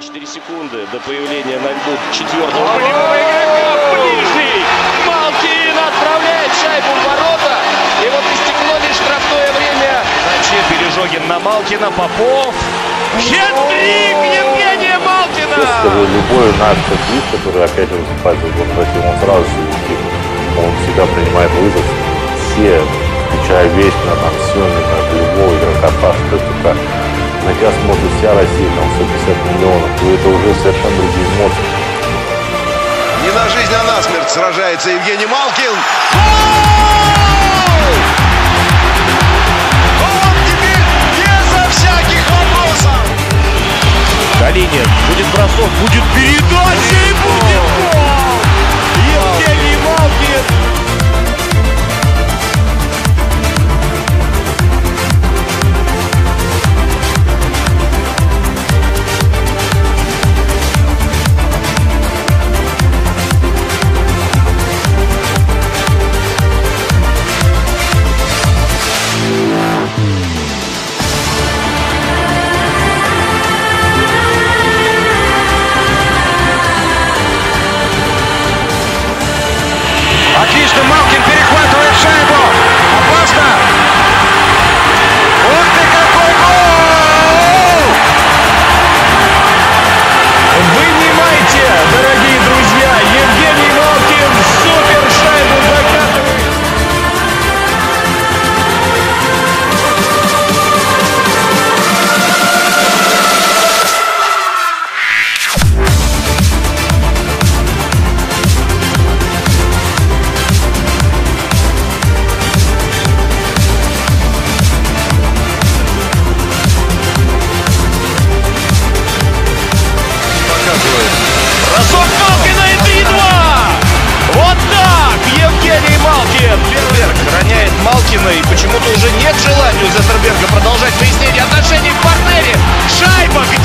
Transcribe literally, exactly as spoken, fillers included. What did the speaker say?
четыре секунды до появления на льду четвертого полевого игрока. Ближний. Малкин отправляет шайбу в ворота. И вот истекло лишь штрафное время. Зачем Бережогин на Малкина? Попов. Хет-трик Евгения Малкина. Любой наш хоккеист, который опять же выступает в этом противе, он сразу же он всегда принимает вызов. Все, включая Вечного, там, Семина, любого игрока, Пашка, Тука. На сейчас может вся Россия, там сто пятьдесят миллионов, и это уже совершенно другие эмоции. Не на жизнь, а на смерть сражается Евгений Малкин. Гол! Он теперь безо всяких вопросов. Калинин, будет бросок, будет передача и будет гол! Евгений Малкин! Отлично, Малкин перехватывает шайбу. Опасно. Вот ты какой гол! Вынимайте, дорогие друзья. Евгений Малкин супер шайбу закатывает. Бросок Малкина, это едва! Вот так! Евгений Малкин! Детерберг роняет Малкина, и почему-то уже нет желания у Детерберга продолжать выяснение отношений в партнере. Шайба!